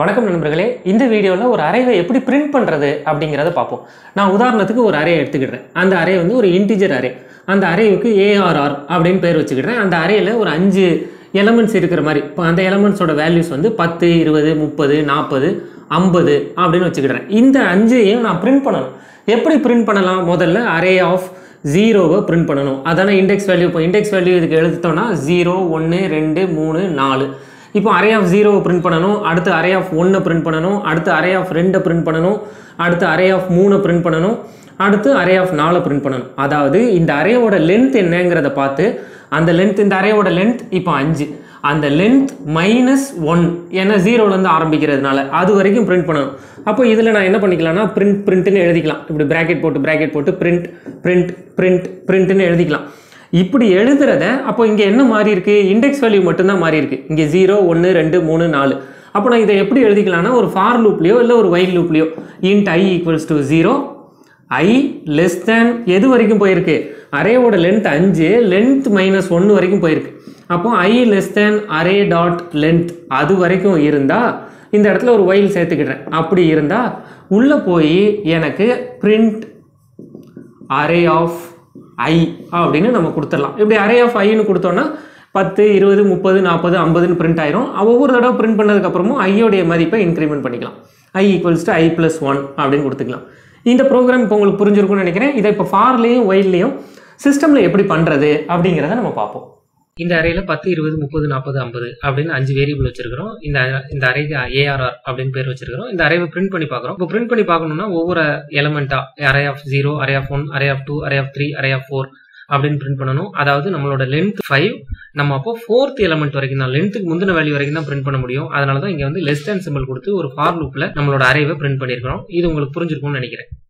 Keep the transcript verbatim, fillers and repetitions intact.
வணக்கம் நண்பர்களே, இந்த வீடியோவில் ஒரு அரேவை எப்படி பிரிண்ட் பண்ணுறது அப்படிங்கிறத பார்ப்போம். நான் உதாரணத்துக்கு ஒரு அரே எடுத்துக்கிட்டேன். அந்த அரே வந்து ஒரு இன்டிஜர் அரே. அந்த அரேவுக்கு ஏஆர்ஆர் அப்படின்னு பேர் வச்சுக்கிட்டேன். அந்த அரேயில் ஒரு அஞ்சு எலமெண்ட்ஸ் இருக்கிற மாதிரி, இப்போ அந்த எலமெண்ட்ஸோட வேல்யூஸ் வந்து பத்து, இருபது, முப்பது, நாற்பது, ஐம்பது அப்படின்னு வச்சுக்கிட்டேன். இந்த அஞ்சையும் நான் பிரிண்ட் பண்ணணும். எப்படி பிரிண்ட் பண்ணலாம்? முதல்ல அரே ஆஃப் ஜீரோவை பிரிண்ட் பண்ணணும். அதான இண்டெக்ஸ் வேல்யூ. இப்போ இண்டெக்ஸ் வேல்யூ இதுக்கு எழுதிட்டோம்னா ஜீரோ, ஒன்று, ரெண்டு, மூணு, நாலு. இப்போ அரே ஆஃப் ஜீரோவை பிரிண்ட் பண்ணணும், அடுத்து அரே ஆஃப் ஒன்றை பிரிண்ட் பண்ணணும், அடுத்து அரே ஆஃப் ரெண்டை பிரிண்ட் பண்ணணும், அடுத்து அரே ஆஃப் மூணை பிரிண்ட் பண்ணணும், அடுத்து அரே ஆஃப் நாலை பிரிண்ட் பண்ணணும். அதாவது இந்த அரேவோட லென்த் என்னங்கிறத பார்த்து அந்த லென்த், இந்த அரேவோட லென்த் இப்போ அஞ்சு, அந்த லென்த் மைனஸ் ஒன், ஏன்னா ஜீரோலேருந்து ஆரம்பிக்கிறதுனால அது வரைக்கும் பிரிண்ட் பண்ணணும். அப்போ இதில் நான் என்ன பண்ணிக்கலாம்னா பிரிண்ட் பிரிண்ட்டுன்னு எழுதிக்கலாம். இப்படி ப்ராக்கெட் போட்டு ப்ராக்கெட் போட்டு பிரிண்ட் பிரிண்ட் பிரிண்ட் பிரிண்ட்டுன்னு எழுதிக்கலாம். இப்படி எழுதுறத அப்போ இங்கே என்ன மாறி இருக்குது? இண்டெக்ஸ் வேல்யூ மட்டும்தான் மாறி இருக்குது. இங்கே ஜீரோ, ஒன்று, ரெண்டு, மூணு, நாலு. அப்போ நான் இதை எப்படி எழுதிக்கலாம்னா ஒரு ஃபார் லூப்லையோ இல்லை ஒரு வைல் லூப்லையோ int i equals to zero, i less than எது வரைக்கும் போயிருக்கு? அரேவோட லென்த் அஞ்சு, லென்த் மைனஸ் ஒன்று வரைக்கும் போயிருக்கு. அப்போ i less than array dot length அது வரைக்கும் இருந்தால் இந்த இடத்துல ஒரு வைல் சேர்த்துக்கிட்டேன். அப்படி இருந்தால் உள்ளே போய் எனக்கு பிரிண்ட் அரே ஆஃப் ஐ அப்படின்னு நம்ம கொடுத்துடலாம். இப்படி அரே ஆஃப் ஐன்னு கொடுத்தோன்னா பத்து, இருபது, முப்பது, நாற்பது, ஐம்பதுன்னு பிரிண்ட் ஆயிரும். ஒவ்வொரு தடவை பிரிண்ட் பண்ணதுக்கப்புறமும் ஐயோடைய மதிப்பை இன்க்ரிமெண்ட் பண்ணிக்கலாம். I equals to i plus one அப்படின்னு கொடுத்துக்கலாம். இந்த ப்ரோக்ராம் இப்போ உங்களுக்கு புரிஞ்சிருக்கும்னு நினைக்கிறேன். இதை இப்போ ஃபார்லையும் வைல்லையும் சிஸ்டமில் எப்படி பண்ணுறது அப்படிங்கிறத நம்ம பார்ப்போம். இந்த அறையில் பத்து, இருபது, முப்பது, நாற்பது, ஐம்பது அப்படின்னு அஞ்சு வேரியபிள் வச்சிருக்கிறோம். இந்த இந்த அறைக்கு ஏஆர்ஆர் அப்படின்னு பேர் வச்சிருக்கிறோம். இந்த அறையை பிரிண்ட் பண்ணி பார்க்குறோம். இப்போ பிரிண்ட் பண்ணி பார்க்கணும்னா ஒவ்வொரு எலமெண்டா array of zero, array of one, array of two, array of three, array of four அப்படின்னு பிரிண்ட் பண்ணணும். அதாவது நம்மளோட லென்த் ஃபைவ், நம்ம அப்போ ஃபோர்த் எலமெண்ட் வரைக்கும் தான், லென்த்துக்கு முந்தின வேல்யூ வரைக்கும் தான் பிரிண்ட் பண்ண முடியும். அதனால தான் இங்கே வந்து லெஸ் தேன் சிம்பிள் கொடுத்து ஒரு ஃபார் லூப்ல நம்மளோட அறையை பிரிண்ட் பண்ணியிருக்கிறோம். இது உங்களுக்கு புரிஞ்சிருக்கும்னு நினைக்கிறேன்.